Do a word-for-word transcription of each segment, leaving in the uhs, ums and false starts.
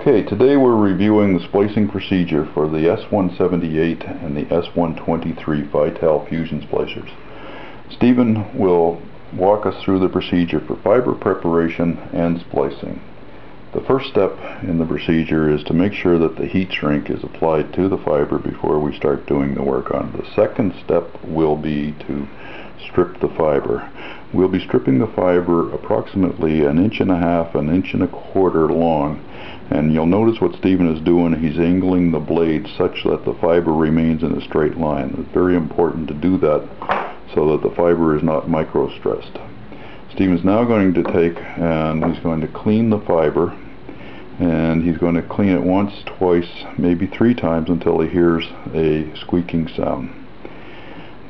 Okay, today we're reviewing the splicing procedure for the S one seventy-eight and the S one twenty-three Fitel Fusion splicers. Stephen will walk us through the procedure for fiber preparation and splicing. The first step in the procedure is to make sure that the heat shrink is applied to the fiber before we start doing the work on it. The second step will be to strip the fiber. We'll be stripping the fiber approximately an inch and a half, an inch and a quarter long. And you'll notice what Stephen is doing, he's angling the blade such that the fiber remains in a straight line. It's very important to do that so that the fiber is not micro-stressed. Stephen's now going to take and he's going to clean the fiber, and he's going to clean it once, twice, maybe three times until he hears a squeaking sound.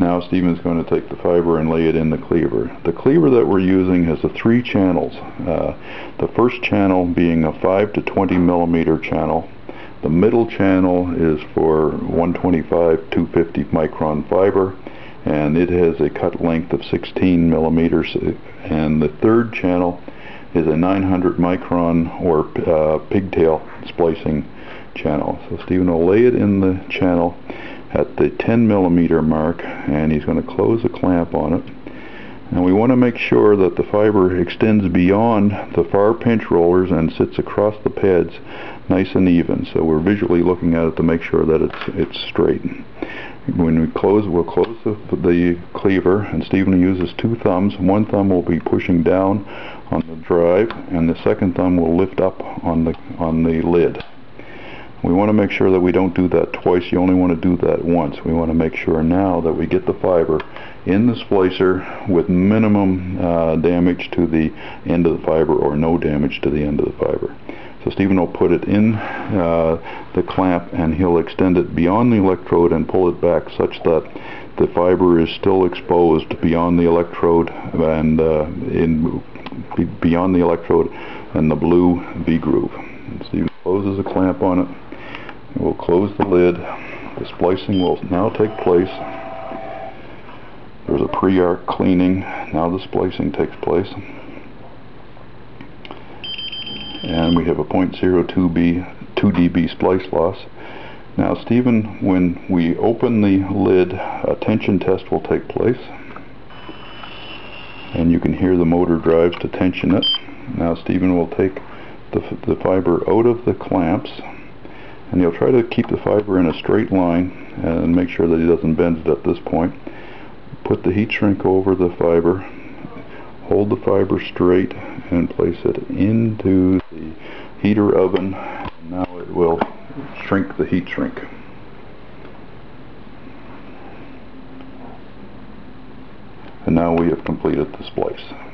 Now Stephen's going to take the fiber and lay it in the cleaver. The cleaver that we're using has the three channels. Uh, the first channel being a five to twenty millimeter channel. The middle channel is for one twenty-five to two fifty micron fiber, and it has a cut length of sixteen millimeters. And the third channel is a nine hundred micron or uh, pigtail splicing channel. So Stephen will lay it in the channel at the ten millimeter mark, and he's going to close the clamp on it. And we want to make sure that the fiber extends beyond the far pinch rollers and sits across the pads nice and even. So we're visually looking at it to make sure that it's it's straight. When we close, we'll close the, the cleaver, and Stephen uses two thumbs. One thumb will be pushing down on the drive, and the second thumb will lift up on the on the lid. We want to make sure that we don't do that twice. You only want to do that once. We want to make sure now that we get the fiber in the splicer with minimum uh, damage to the end of the fiber, or no damage to the end of the fiber. So Stephen will put it in uh, the clamp, and he'll extend it beyond the electrode and pull it back such that the fiber is still exposed beyond the electrode and uh, in beyond the electrode and the blue V-groove. Stephen closes the clamp on it. We'll close the lid. The splicing will now take place. There's a pre-arc cleaning. Now the splicing takes place. And we have a zero point zero two dB splice loss. Now Stephen, when we open the lid, a tension test will take place. And you can hear the motor drives to tension it. Now Stephen will take the, the fiber out of the clamps, and he'll try to keep the fiber in a straight line and make sure that he doesn't bend it at this point. Put the heat shrink over the fiber, hold the fiber straight, and place it into the heater oven. Now it will shrink the heat shrink. And now we have completed the splice.